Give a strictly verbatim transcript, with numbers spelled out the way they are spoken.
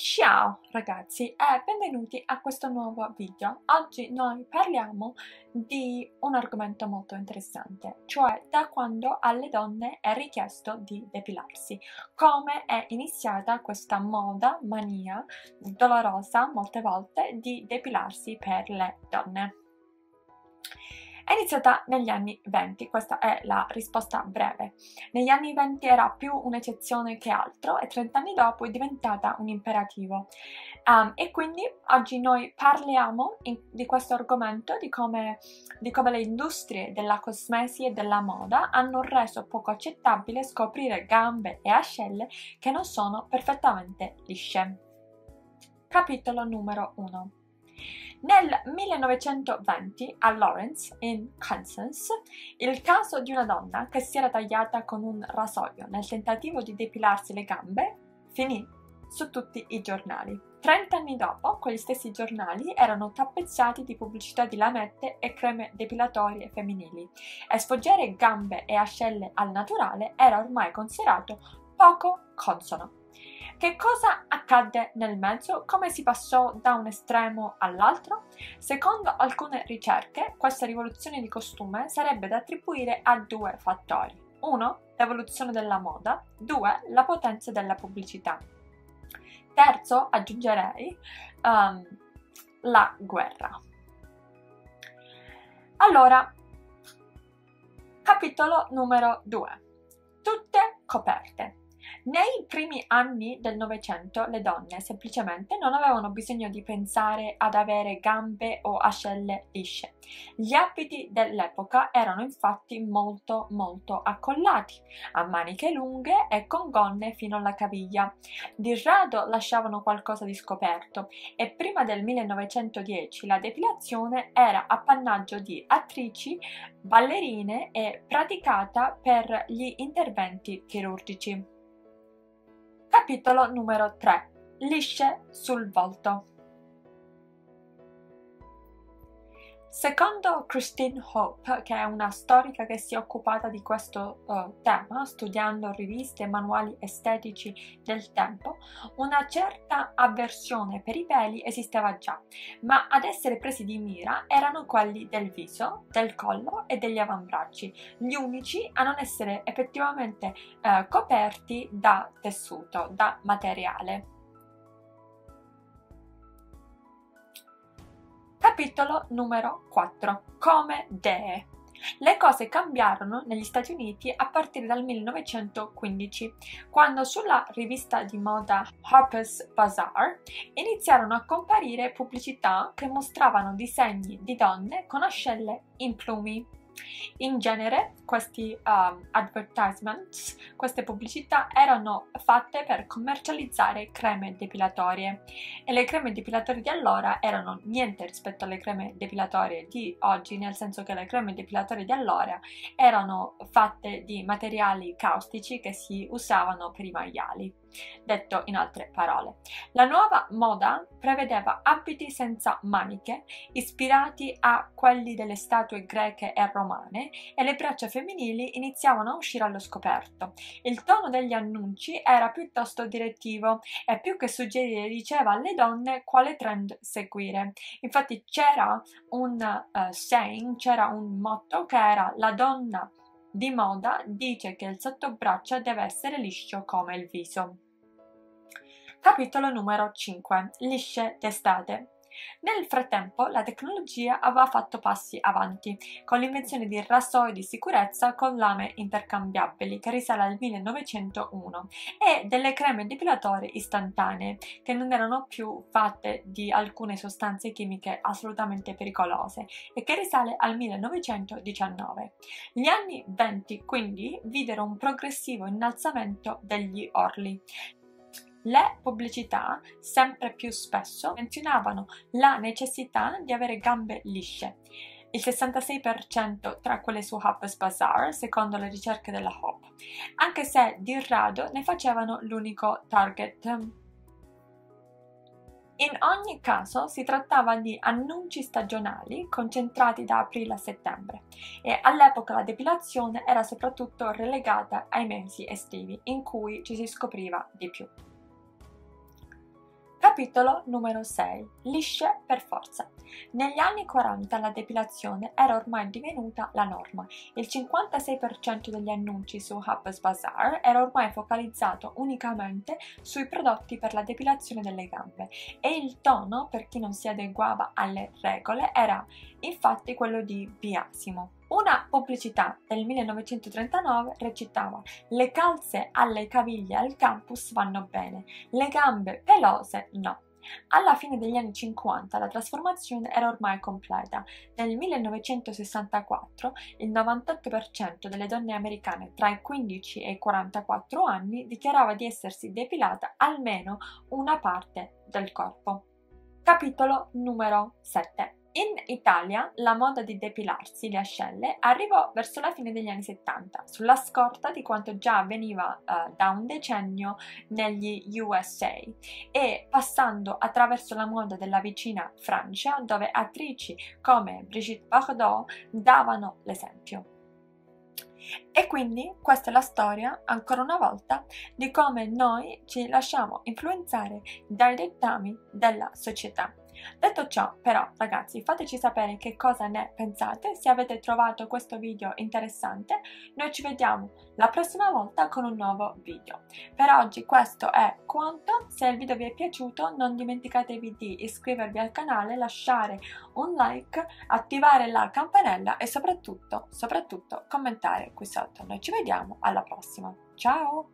Ciao ragazzi e benvenuti a questo nuovo video. Oggi noi parliamo di un argomento molto interessante, cioè da quando alle donne è richiesto di depilarsi, come è iniziata questa moda, mania, dolorosa molte volte, di depilarsi per le donne. È iniziata negli anni venti, questa è la risposta breve. Negli anni venti era più un'eccezione che altro e trent'anni dopo è diventata un imperativo. Um, e quindi oggi noi parliamo in, di questo argomento, di come, di come le industrie della cosmesi e della moda hanno reso poco accettabile scoprire gambe e ascelle che non sono perfettamente lisce. Capitolo numero uno. Nel millenovecentoventi, a Lawrence, in Kansas, il caso di una donna che si era tagliata con un rasoio nel tentativo di depilarsi le gambe finì su tutti i giornali. trent'anni dopo, quegli stessi giornali erano tappezzati di pubblicità di lamette e creme depilatorie femminili e sfoggiare gambe e ascelle al naturale era ormai considerato poco consono. Che cosa accadde nel mezzo? Come si passò da un estremo all'altro? Secondo alcune ricerche, questa rivoluzione di costume sarebbe da attribuire a due fattori. uno. L'evoluzione della moda. due. La potenza della pubblicità. Terzo, aggiungerei, um, la guerra. Allora, capitolo numero due. Tutte coperte. Nei primi anni del Novecento le donne semplicemente non avevano bisogno di pensare ad avere gambe o ascelle lisce. Gli abiti dell'epoca erano infatti molto molto accollati, a maniche lunghe e con gonne fino alla caviglia. Di rado lasciavano qualcosa di scoperto e prima del millenovecentodieci la depilazione era appannaggio di attrici, ballerine e praticata per gli interventi chirurgici. Capitolo numero tre. Lisce sul volto. Secondo Christine Hope, che è una storica che si è occupata di questo uh, tema, studiando riviste e manuali estetici del tempo, una certa avversione per i peli esisteva già, ma ad essere presi di mira erano quelli del viso, del collo e degli avambracci, gli unici a non essere effettivamente uh, coperti da tessuto, da materiale. Capitolo numero quattro. Come dee. Le cose cambiarono negli Stati Uniti a partire dal millenovecentoquindici, quando sulla rivista di moda Harper's Bazaar iniziarono a comparire pubblicità che mostravano disegni di donne con ascelle in plumi. In genere questi um, advertisements, queste pubblicità erano fatte per commercializzare creme depilatorie e le creme depilatorie di allora erano niente rispetto alle creme depilatorie di oggi, nel senso che le creme depilatorie di allora erano fatte di materiali caustici che si usavano per i maiali. Detto in altre parole, la nuova moda prevedeva abiti senza maniche, ispirati a quelli delle statue greche e romane, e le braccia femminili iniziavano a uscire allo scoperto. Il tono degli annunci era piuttosto direttivo e più che suggerire diceva alle donne quale trend seguire. Infatti c'era un uh, saying, c'era un motto che era: la donna di moda dice che il sottobraccio deve essere liscio come il viso. Capitolo numero cinque. Lisce d'estate. Nel frattempo la tecnologia aveva fatto passi avanti, con l'invenzione di rasoi di sicurezza con lame intercambiabili che risale al millenovecentouno e delle creme depilatorie istantanee che non erano più fatte di alcune sostanze chimiche assolutamente pericolose e che risale al millenovecentodiciannove. Gli anni venti quindi videro un progressivo innalzamento degli orli. Le pubblicità sempre più spesso menzionavano la necessità di avere gambe lisce. Il sessantasei per cento tra quelle su Harper's Bazaar, secondo le ricerche della Hope, anche se di rado ne facevano l'unico target. In ogni caso si trattava di annunci stagionali concentrati da aprile a settembre e all'epoca la depilazione era soprattutto relegata ai mesi estivi in cui ci si scopriva di più. Capitolo numero sei. Lisce per forza. Negli anni quaranta la depilazione era ormai divenuta la norma. Il cinquantasei per cento degli annunci su Harper's Bazaar era ormai focalizzato unicamente sui prodotti per la depilazione delle gambe e il tono, per chi non si adeguava alle regole, era infatti quello di biasimo. Una pubblicità del millenovecentotrentanove recitava: le calze alle caviglie al campus vanno bene, le gambe pelose no. Alla fine degli anni cinquanta la trasformazione era ormai completa. Nel millenovecentosessantaquattro il novantotto per cento delle donne americane tra i quindici e i quarantaquattro anni dichiarava di essersi depilata almeno una parte del corpo. Capitolo numero sette. In Italia la moda di depilarsi le ascelle arrivò verso la fine degli anni settanta, sulla scorta di quanto già avveniva eh, da un decennio negli U S A e passando attraverso la moda della vicina Francia, dove attrici come Brigitte Bardot davano l'esempio. E quindi questa è la storia, ancora una volta, di come noi ci lasciamo influenzare dai dettami della società. Detto ciò, però, ragazzi, fateci sapere che cosa ne pensate, se avete trovato questo video interessante. Noi ci vediamo la prossima volta con un nuovo video. Per oggi questo è quanto. Se il video vi è piaciuto, non dimenticatevi di iscrivervi al canale, lasciare un like, attivare la campanella e soprattutto, soprattutto, commentare qui sotto. Noi ci vediamo alla prossima. Ciao!